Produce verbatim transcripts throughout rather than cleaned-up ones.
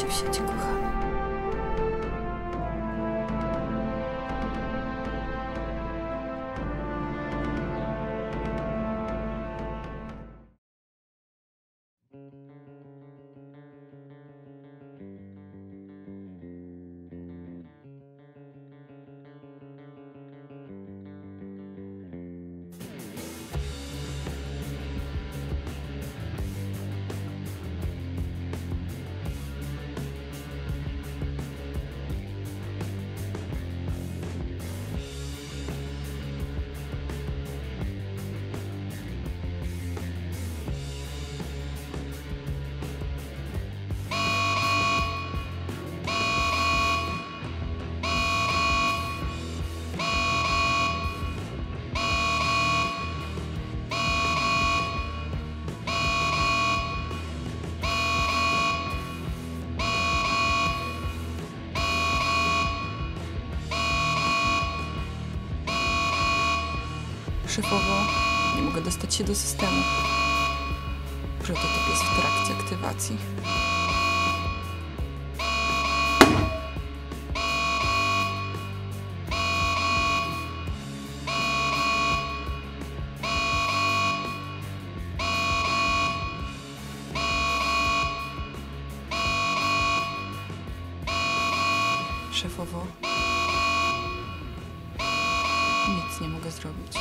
się w sieci, kochana. Szefowo, nie mogę dostać się do systemu. Prototyp jest w trakcie aktywacji. Szefowo, nic nie mogę zrobić.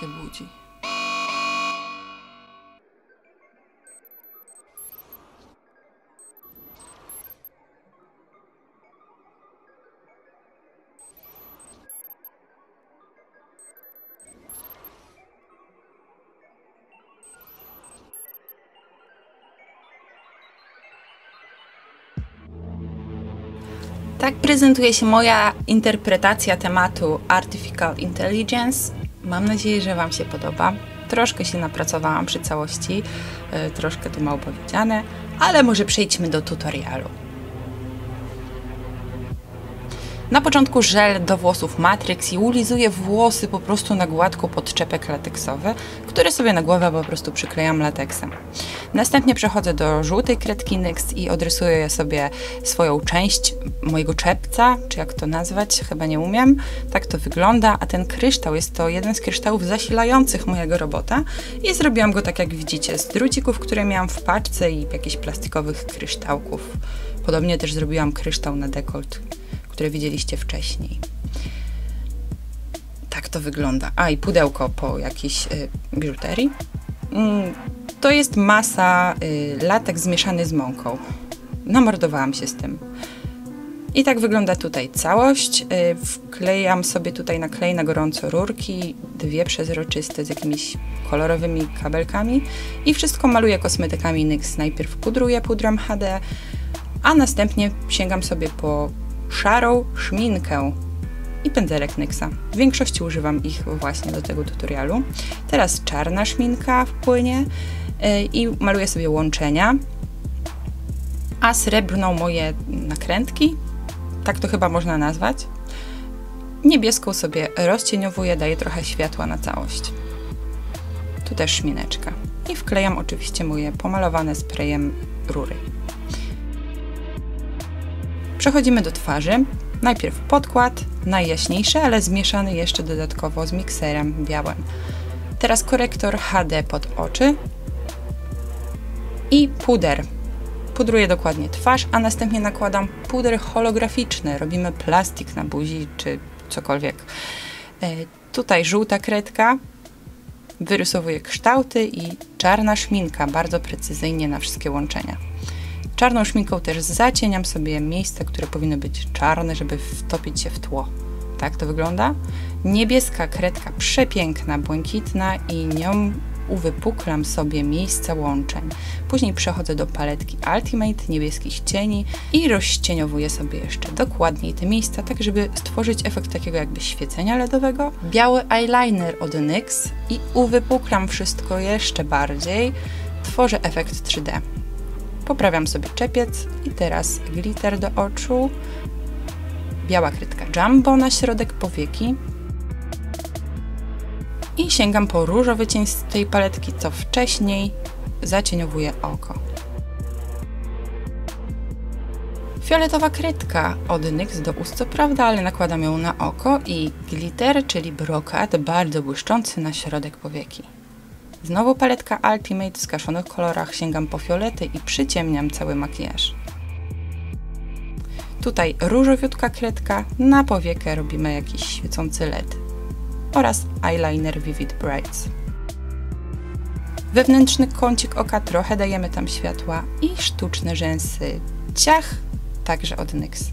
Się budzi. Tak prezentuje się moja interpretacja tematu Artificial Intelligence. Mam nadzieję, że Wam się podoba. Troszkę się napracowałam przy całości, yy, troszkę tu mało powiedziane, ale może przejdźmy do tutorialu. Na początku żel do włosów Matrix i ulizuję włosy po prostu na gładko pod czepek lateksowy, który sobie na głowę po prostu przyklejam lateksem. Następnie przechodzę do żółtej kredki niks i odrysuję sobie swoją część mojego czepca, czy jak to nazwać, chyba nie umiem. Tak to wygląda, a ten kryształ jest to jeden z kryształów zasilających mojego robota i zrobiłam go tak jak widzicie z drucików, które miałam w paczce i jakichś plastikowych kryształków. Podobnie też zrobiłam kryształ na dekolt, które widzieliście wcześniej. Tak to wygląda. A i pudełko po jakiejś y, biżuterii. Mm, to jest masa y, latek zmieszany z mąką. Namordowałam się z tym. I tak wygląda tutaj całość. Y, wklejam sobie tutaj na klej na gorąco rurki, dwie przezroczyste z jakimiś kolorowymi kabelkami i wszystko maluję kosmetykami niks. Najpierw pudruję pudrem H D, a następnie sięgam sobie po szarą szminkę i pędzelek niksa. W większości używam ich właśnie do tego tutorialu. Teraz czarna szminka wpłynie i maluję sobie łączenia, a srebrną moje nakrętki, tak to chyba można nazwać. Niebieską sobie rozcieniowuję, daję trochę światła na całość. Tu też szmineczka. I wklejam oczywiście moje pomalowane sprayem rury. Przechodzimy do twarzy. Najpierw podkład, najjaśniejszy, ale zmieszany jeszcze dodatkowo z mikserem białym. Teraz korektor H D pod oczy i puder. Pudruję dokładnie twarz, a następnie nakładam puder holograficzny. Robimy plastik na buzi czy cokolwiek. Tutaj żółta kredka. Wyrysowuję kształty i czarna szminka, bardzo precyzyjnie na wszystkie łączenia. Czarną szminką też zacieniam sobie miejsca, które powinny być czarne, żeby wtopić się w tło. Tak to wygląda. Niebieska kredka, przepiękna, błękitna i nią uwypuklam sobie miejsca łączeń. Później przechodzę do paletki Ultimate, niebieskich cieni i rozcieniowuję sobie jeszcze dokładniej te miejsca, tak żeby stworzyć efekt takiego jakby świecenia LEDowego. Biały eyeliner od niks i uwypuklam wszystko jeszcze bardziej. Tworzę efekt trzy D. Poprawiam sobie czepiec i teraz glitter do oczu, biała kredka Jumbo na środek powieki i sięgam po różowy cień z tej paletki, co wcześniej zacieniowuje oko. Fioletowa kredka od niks do ust, co prawda, ale nakładam ją na oko i glitter, czyli brokat, bardzo błyszczący na środek powieki. Znowu paletka Ultimate w skaszonych kolorach, sięgam po fiolety i przyciemniam cały makijaż. Tutaj różowiutka kredka, na powiekę robimy jakiś świecący L E D oraz eyeliner Vivid Brights. Wewnętrzny kącik oka, trochę dajemy tam światła i sztuczne rzęsy, ciach, także od niks.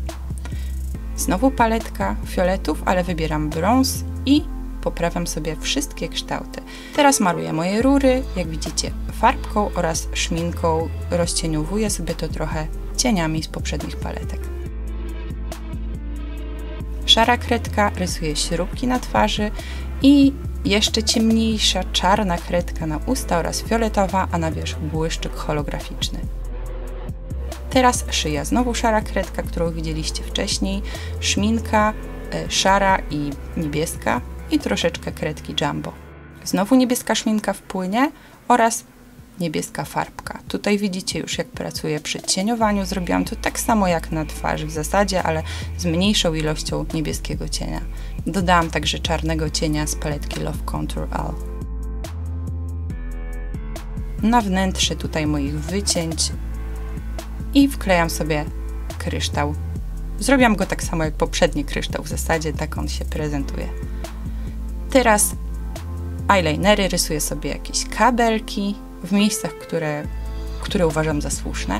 Znowu paletka fioletów, ale wybieram brąz i poprawiam sobie wszystkie kształty. Teraz maluję moje rury, jak widzicie, farbką oraz szminką, rozcieniowuję sobie to trochę cieniami z poprzednich paletek. Szara kredka, rysuję śrubki na twarzy i jeszcze ciemniejsza czarna kredka na usta oraz fioletowa, a na wierzch błyszczyk holograficzny. Teraz szyja, znowu szara kredka, którą widzieliście wcześniej, szminka y, szara i niebieska i troszeczkę kredki jumbo. Znowu niebieska szminka w płynie oraz niebieska farbka. Tutaj widzicie już, jak pracuję przy cieniowaniu. Zrobiłam to tak samo jak na twarzy w zasadzie, ale z mniejszą ilością niebieskiego cienia. Dodałam także czarnego cienia z paletki Love Contour All. Na wnętrze tutaj moich wycięć i wklejam sobie kryształ. Zrobiłam go tak samo jak poprzedni kryształ w zasadzie, tak on się prezentuje. Teraz eyelinery, rysuję sobie jakieś kabelki w miejscach, które, które uważam za słuszne.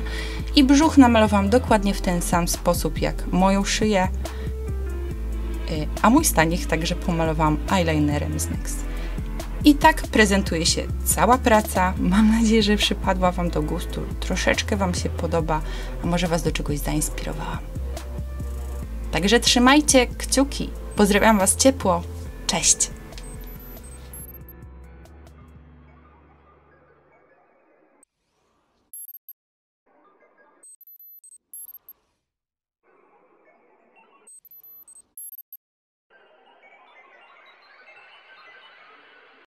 I brzuch namalowałam dokładnie w ten sam sposób jak moją szyję, a mój stanik także pomalowałam eyelinerem z niks. I tak prezentuje się cała praca. Mam nadzieję, że przypadła Wam do gustu, troszeczkę Wam się podoba, a może Was do czegoś zainspirowałam. Także trzymajcie kciuki. Pozdrawiam Was ciepło. Cześć!